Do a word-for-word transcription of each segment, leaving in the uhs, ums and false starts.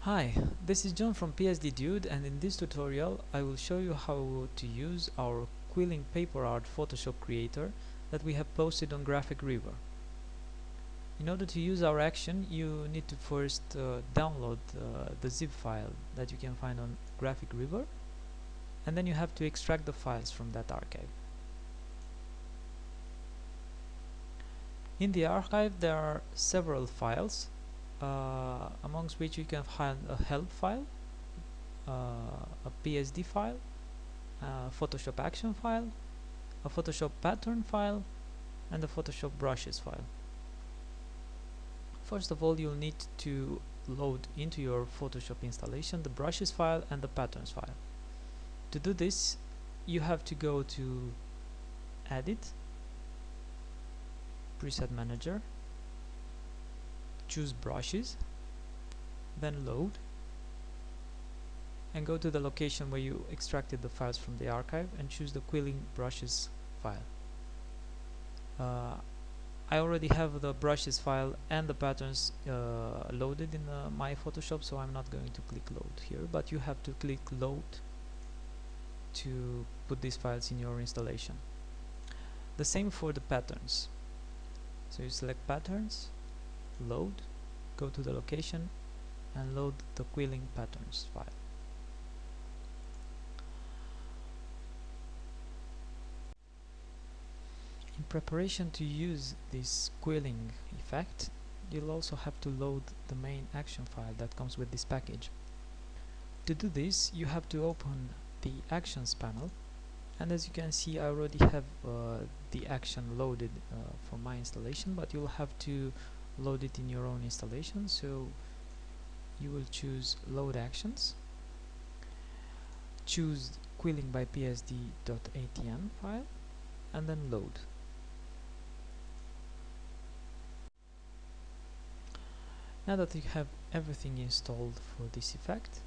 Hi, this is John from PSDDude, and in this tutorial I will show you how to use our Quilling Paper Art Photoshop Creator that we have posted on Graphic River. In order to use our action, you need to first uh, download uh, the zip file that you can find on Graphic River, and then you have to extract the files from that archive. In the archive there are several files, Uh, amongst which you can find a help file, uh, a P S D file, a Photoshop Action file, a Photoshop Pattern file, and a Photoshop Brushes file. First of all, you'll need to load into your Photoshop installation the Brushes file and the Patterns file. To do this, you have to go to Edit, Preset Manager, choose Brushes, then Load, and go to the location where you extracted the files from the archive and choose the Quilling Brushes file. Uh, I already have the Brushes file and the Patterns uh, loaded in uh, my Photoshop, so I'm not going to click Load here, but you have to click Load to put these files in your installation. The same for the Patterns. So you select Patterns, Load, go to the location and load the Quilling Patterns file. In preparation to use this quilling effect, you'll also have to load the main action file that comes with this package. To do this, you have to open the Actions panel, and as you can see, I already have uh, the action loaded uh, for my installation, but you'll have to load it in your own installation, so you will choose Load Actions, choose Quilling by P S D dot A T N file, and then Load. Now that you have everything installed for this effect,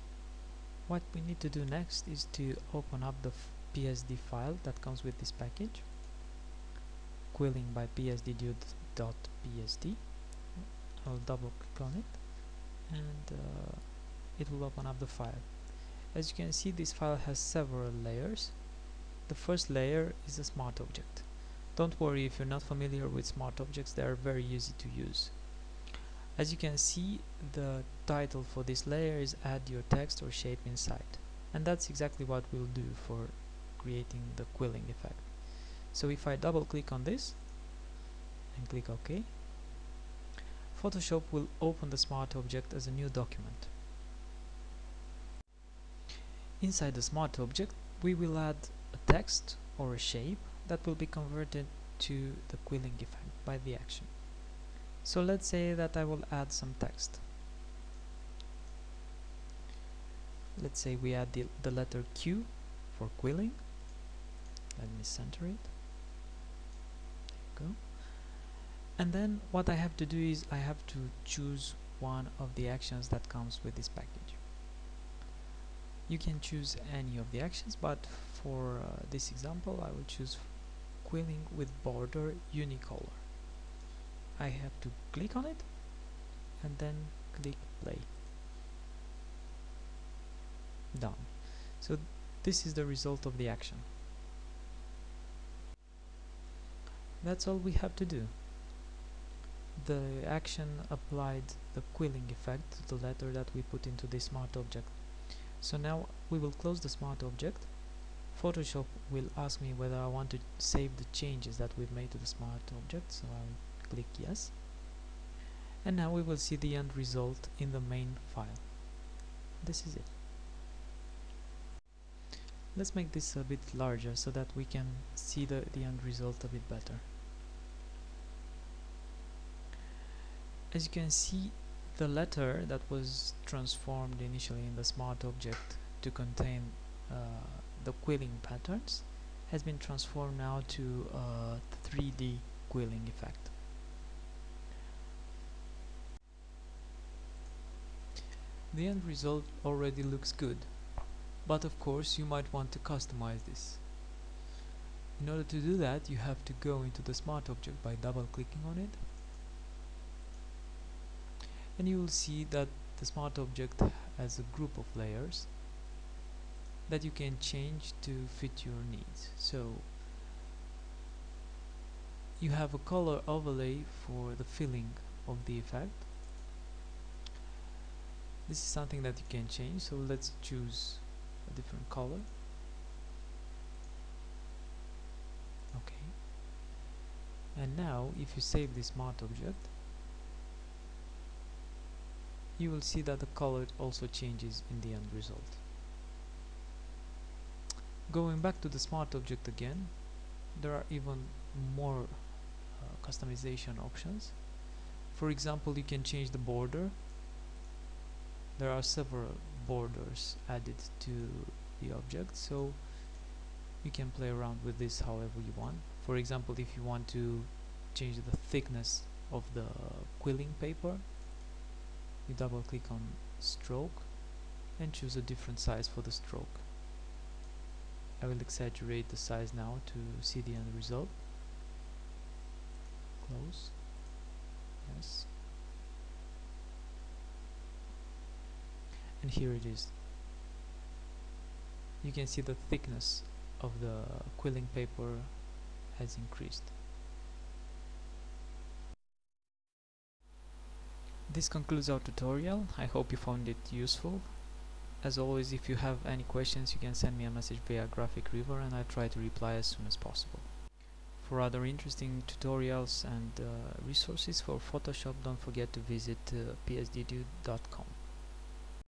what we need to do next is to open up the P S D file that comes with this package, Quilling by P S D dude dot P S D. I'll double click on it, and uh, it will open up the file. As you can see, this file has several layers. The first layer is a smart object. Don't worry if you're not familiar with smart objects, they are very easy to use. As you can see, the title for this layer is Add Your Text or Shape Inside, and that's exactly what we'll do for creating the quilling effect. So if I double click on this and click OK, Photoshop will open the smart object as a new document. Inside the smart object, we will add a text or a shape that will be converted to the quilling effect by the action. So let's say that I will add some text. Let's say we add the, the letter Q for quilling. Let me center it. There you go. And then what I have to do is I have to choose one of the actions that comes with this package. You can choose any of the actions, but for uh, this example I will choose Quilling with Border Unicolor. I have to click on it and then click Play. Done. So this is the result of the action. That's all we have to do. The action applied the quilling effect to the letter that we put into the smart object. So now we will close the smart object. Photoshop will ask me whether I want to save the changes that we've made to the smart object, so I'll click yes. And now we will see the end result in the main file. This is it. Let's make this a bit larger so that we can see the, the end result a bit better. As you can see, the letter that was transformed initially in the smart object to contain uh, the quilling patterns has been transformed now to a three D quilling effect. The end result already looks good. but of course you might want to customize this. In order to do that, you have to go into the smart object by double clicking on it, and you will see that the smart object has a group of layers that you can change to fit your needs. So you have a color overlay for the filling of the effect. This is something that you can change, so let's choose a different color. Okay, and now if you save this smart object, you will see that the color also changes in the end result. Going back to the smart object again, there are even more uh, customization options. For example, you can change the border. There are several borders added to the object, so you can play around with this however you want. For example, if you want to change the thickness of the quilling paper, you double click on stroke and choose a different size for the stroke. I will exaggerate the size now to see the end result. Close. Yes. And here it is. You can see the thickness of the quilling paper has increased. This concludes our tutorial. I hope you found it useful. As always, if you have any questions, you can send me a message via Graphic River and I try to reply as soon as possible. For other interesting tutorials and uh, resources for Photoshop, don't forget to visit uh, p s d dude dot com.